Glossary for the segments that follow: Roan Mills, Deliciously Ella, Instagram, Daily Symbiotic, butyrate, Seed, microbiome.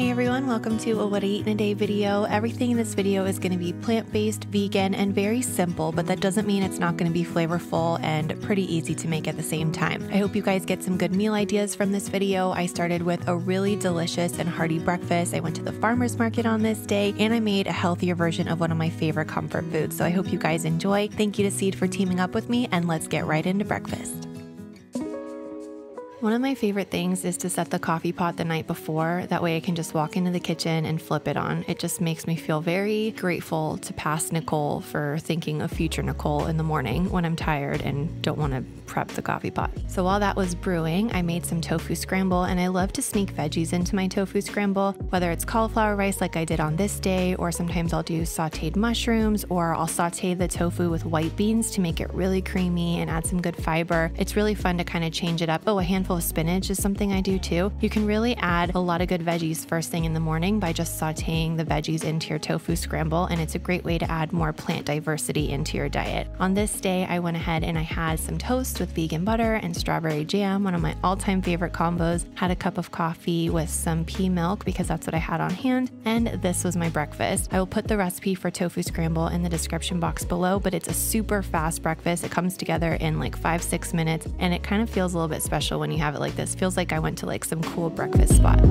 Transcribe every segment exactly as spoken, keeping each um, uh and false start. Hey everyone, welcome to a What I Eat in a Day video. Everything in this video is going to be plant-based, vegan, and very simple, but that doesn't mean it's not going to be flavorful and pretty easy to make at the same time. I hope you guys get some good meal ideas from this video. I started with a really delicious and hearty breakfast. I went to the farmer's market on this day, and I made a healthier version of one of my favorite comfort foods, so I hope you guys enjoy. Thank you to Seed for teaming up with me, and let's get right into breakfast. One of my favorite things is to set the coffee pot the night before. That way I can just walk into the kitchen and flip it on. It just makes me feel very grateful to past Nicole for thinking of future Nicole in the morning when I'm tired and don't want to prep the coffee pot. So while that was brewing, I made some tofu scramble, and I love to sneak veggies into my tofu scramble, whether it's cauliflower rice like I did on this day, or sometimes I'll do sauteed mushrooms, or I'll saute the tofu with white beans to make it really creamy and add some good fiber. It's really fun to kind of change it up. Oh, a handful of spinach is something I do too. You can really add a lot of good veggies first thing in the morning by just sauteing the veggies into your tofu scramble, and it's a great way to add more plant diversity into your diet. On this day, I went ahead and I had some toast with vegan butter and strawberry jam, one of my all-time favorite combos. Had a cup of coffee with some pea milk because that's what I had on hand, and this was my breakfast. I will put the recipe for tofu scramble in the description box below, but it's a super fast breakfast. It comes together in like five, six minutes, and it kind of feels a little bit special when you have it like this. Feels like I went to like some cool breakfast spot.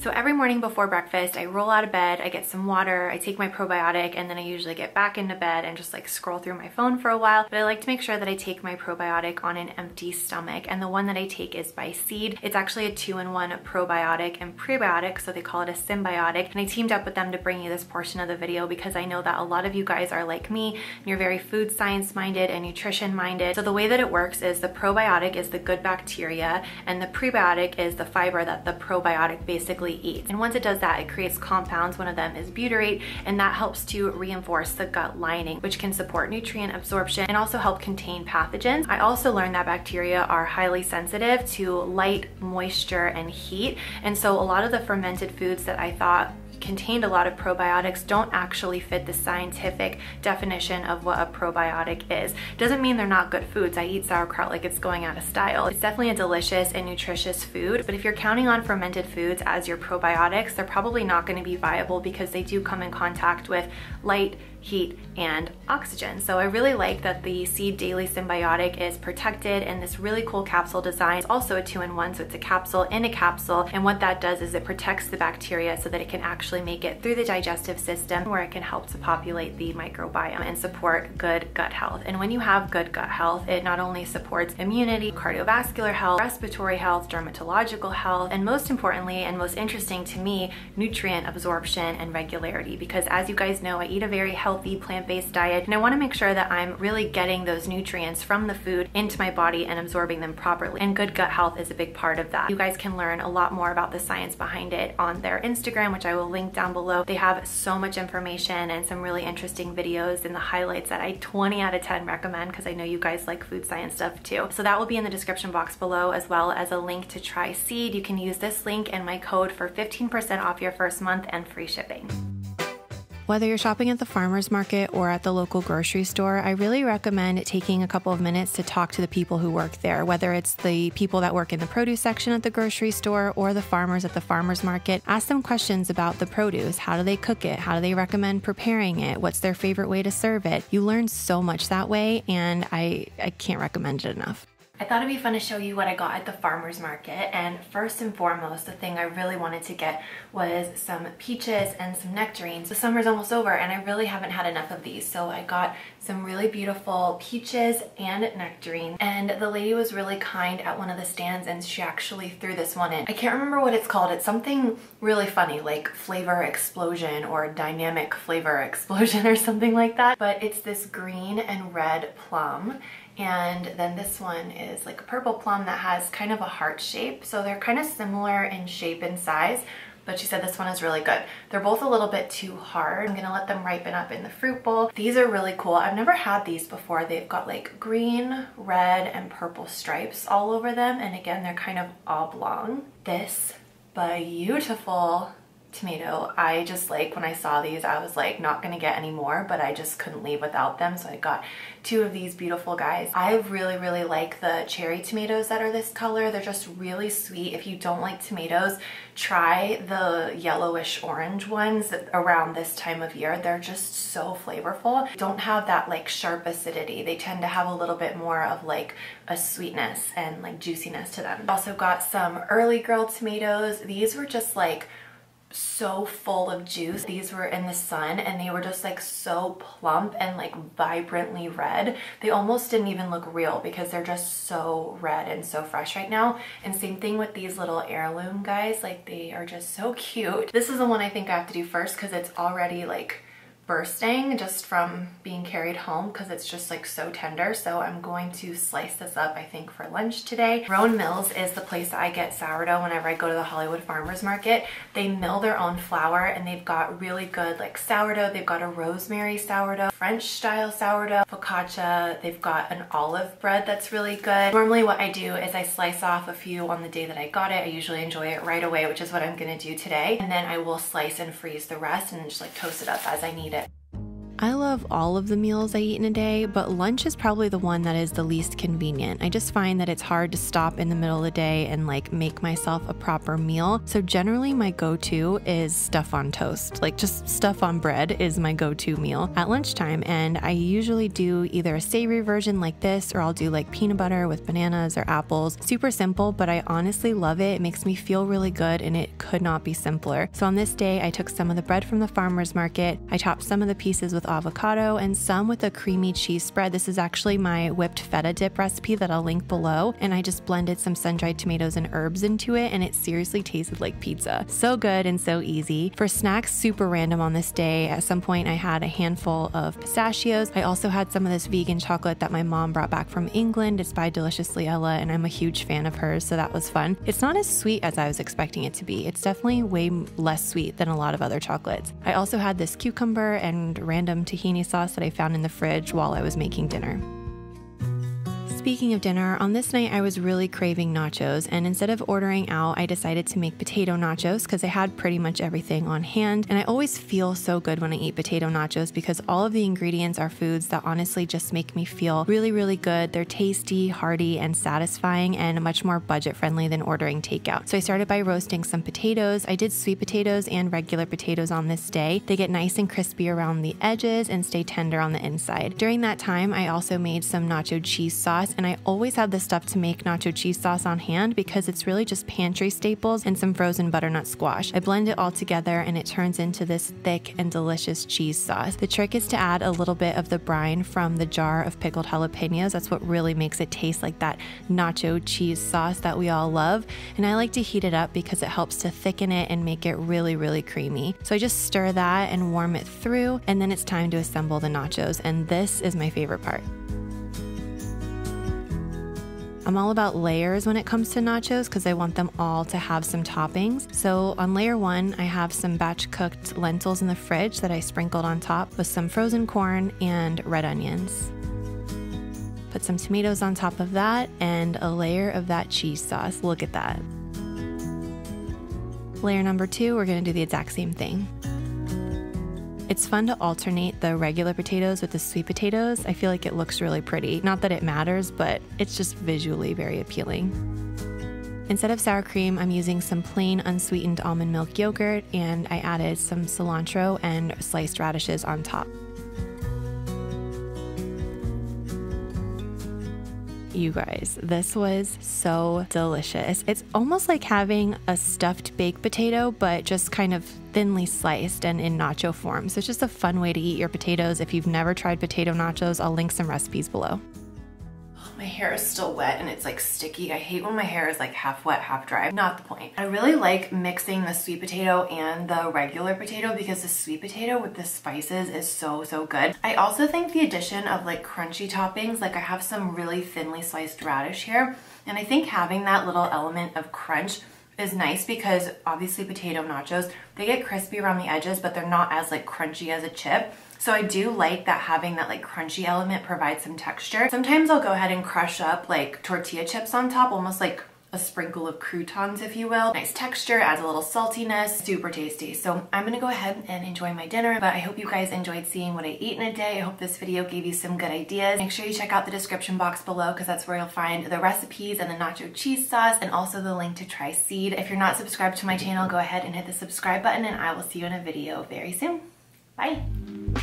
So every morning before breakfast, I roll out of bed, I get some water, I take my probiotic, and then I usually get back into bed and just like scroll through my phone for a while. But I like to make sure that I take my probiotic on an empty stomach, and the one that I take is by Seed. It's actually a two-in-one probiotic and prebiotic, so they call it a symbiotic, and I teamed up with them to bring you this portion of the video because I know that a lot of you guys are like me, and you're very food science-minded and nutrition-minded. So the way that it works is the probiotic is the good bacteria, and the prebiotic is the fiber that the probiotic basically eats. And once it does that, it creates compounds. One of them is butyrate, and that helps to reinforce the gut lining, which can support nutrient absorption and also help contain pathogens. I also learned that bacteria are highly sensitive to light, moisture, and heat. And so a lot of the fermented foods that I thought contained a lot of probiotics don't actually fit the scientific definition of what a probiotic is. Doesn't mean they're not good foods. I eat sauerkraut like it's going out of style. It's definitely a delicious and nutritious food, but if you're counting on fermented foods as your probiotics, they're probably not going to be viable because they do come in contact with light, heat, and oxygen. So I really like that the Seed Daily Symbiotic is protected in this really cool capsule design. It's also a two-in-one, so it's a capsule in a capsule, and what that does is it protects the bacteria so that it can actually make it through the digestive system, where it can help to populate the microbiome and support good gut health. And when you have good gut health, it not only supports immunity, cardiovascular health, respiratory health, dermatological health, and most importantly and most interesting to me, nutrient absorption and regularity, because as you guys know, I eat a very healthy healthy plant-based diet, and I want to make sure that I'm really getting those nutrients from the food into my body and absorbing them properly, and good gut health is a big part of that. You guys can learn a lot more about the science behind it on their Instagram, which I will link down below. They have so much information and some really interesting videos and the highlights that I twenty out of ten recommend, because I know you guys like food science stuff too. So that will be in the description box below, as well as a link to try Seed. You can use this link and my code for fifteen percent off your first month and free shipping. Whether you're shopping at the farmer's market or at the local grocery store, I really recommend taking a couple of minutes to talk to the people who work there, whether it's the people that work in the produce section at the grocery store or the farmers at the farmer's market. Ask them questions about the produce. How do they cook it? How do they recommend preparing it? What's their favorite way to serve it? You learn so much that way, and I, I can't recommend it enough. I thought it'd be fun to show you what I got at the farmer's market, and first and foremost, the thing I really wanted to get was some peaches and some nectarines. The summer's almost over and I really haven't had enough of these, so I got some really beautiful peaches and nectarines, and the lady was really kind at one of the stands, and she actually threw this one in. I can't remember what it's called. It's something really funny like flavor explosion or dynamic flavor explosion or something like that, but it's this green and red plum. And then this one is like a purple plum that has kind of a heart shape. So they're kind of similar in shape and size, but she said this one is really good. They're both a little bit too hard. I'm gonna let them ripen up in the fruit bowl. These are really cool. I've never had these before. They've got like green, red, and purple stripes all over them. And again, they're kind of oblong. This beautiful tomato. I just like, when I saw these, I was like not gonna get any more, but I just couldn't leave without them. So I got two of these beautiful guys. I really, really like the cherry tomatoes that are this color. They're just really sweet. If you don't like tomatoes, try the yellowish orange ones around this time of year. They're just so flavorful. Don't have that like sharp acidity. They tend to have a little bit more of like a sweetness and like juiciness to them. Also got some early girl tomatoes. These were just like so full of juice. These were in the sun and they were just like so plump and like vibrantly red. They almost didn't even look real because they're just so red and so fresh right now. And same thing with these little heirloom guys, like they are just so cute. This is the one I think I have to do first because it's already like bursting just from being carried home because it's just like so tender. So I'm going to slice this up, I think, for lunch today. Roan Mills is the place that I get sourdough whenever I go to the Hollywood Farmers Market. They mill their own flour and they've got really good like sourdough. They've got a rosemary sourdough, French style sourdough, focaccia. They've got an olive bread that's really good. Normally what I do is I slice off a few on the day that I got it. I usually enjoy it right away, which is what I'm gonna do today. And then I will slice and freeze the rest and just like toast it up as I need it. I love all of the meals I eat in a day, but lunch is probably the one that is the least convenient. I just find that it's hard to stop in the middle of the day and like make myself a proper meal. So generally my go-to is stuff on toast. Like just stuff on bread is my go-to meal at lunchtime. And I usually do either a savory version like this, or I'll do like peanut butter with bananas or apples. Super simple, but I honestly love it. It makes me feel really good and it could not be simpler. So on this day, I took some of the bread from the farmer's market. I chopped some of the pieces with avocado and some with a creamy cheese spread. This is actually my whipped feta dip recipe that I'll link below, and I just blended some sun-dried tomatoes and herbs into it, and it seriously tasted like pizza. So good and so easy. For snacks, super random on this day. At some point I had a handful of pistachios. I also had some of this vegan chocolate that my mom brought back from England. It's by Deliciously Ella and I'm a huge fan of hers, so that was fun. It's not as sweet as I was expecting it to be. It's definitely way less sweet than a lot of other chocolates. I also had this cucumber and random tahini sauce that I found in the fridge while I was making dinner. Speaking of dinner, on this night I was really craving nachos, and instead of ordering out, I decided to make potato nachos because I had pretty much everything on hand. And I always feel so good when I eat potato nachos because all of the ingredients are foods that honestly just make me feel really, really good. They're tasty, hearty, and satisfying, and much more budget friendly than ordering takeout. So I started by roasting some potatoes. I did sweet potatoes and regular potatoes on this day. They get nice and crispy around the edges and stay tender on the inside. During that time, I also made some nacho cheese sauce. And I always have this stuff to make nacho cheese sauce on hand because it's really just pantry staples and some frozen butternut squash. I blend it all together and it turns into this thick and delicious cheese sauce. The trick is to add a little bit of the brine from the jar of pickled jalapenos. That's what really makes it taste like that nacho cheese sauce that we all love. And I like to heat it up because it helps to thicken it and make it really, really creamy. So I just stir that and warm it through, and then it's time to assemble the nachos. And this is my favorite part. I'm all about layers when it comes to nachos because I want them all to have some toppings. So on layer one, I have some batch cooked lentils in the fridge that I sprinkled on top with some frozen corn and red onions. Put some tomatoes on top of that and a layer of that cheese sauce. Look at that. Layer number two, we're going to do the exact same thing. It's fun to alternate the regular potatoes with the sweet potatoes. I feel like it looks really pretty. Not that it matters, but it's just visually very appealing. Instead of sour cream, I'm using some plain unsweetened almond milk yogurt, and I added some cilantro and sliced radishes on top. You guys, this was so delicious. It's almost like having a stuffed baked potato, but just kind of thinly sliced and in nacho form. So it's just a fun way to eat your potatoes. If you've never tried potato nachos, I'll link some recipes below. Oh, my hair is still wet and it's like sticky. I hate when my hair is like half wet, half dry. Not the point. I really like mixing the sweet potato and the regular potato because the sweet potato with the spices is so, so good. I also think the addition of like crunchy toppings, like I have some really thinly sliced radish here, and I think having that little element of crunch is nice because obviously potato nachos, they get crispy around the edges, but they're not as like crunchy as a chip. So I do like that having that like crunchy element provides some texture. Sometimes I'll go ahead and crush up like tortilla chips on top, almost like a sprinkle of croutons, if you will. Nice texture, adds a little saltiness, super tasty. So I'm gonna go ahead and enjoy my dinner, but I hope you guys enjoyed seeing what I eat in a day. I hope this video gave you some good ideas. Make sure you check out the description box below, because that's where you'll find the recipes and the nacho cheese sauce, and also the link to try Seed. If you're not subscribed to my channel, go ahead and hit the subscribe button, and I will see you in a video very soon. Bye.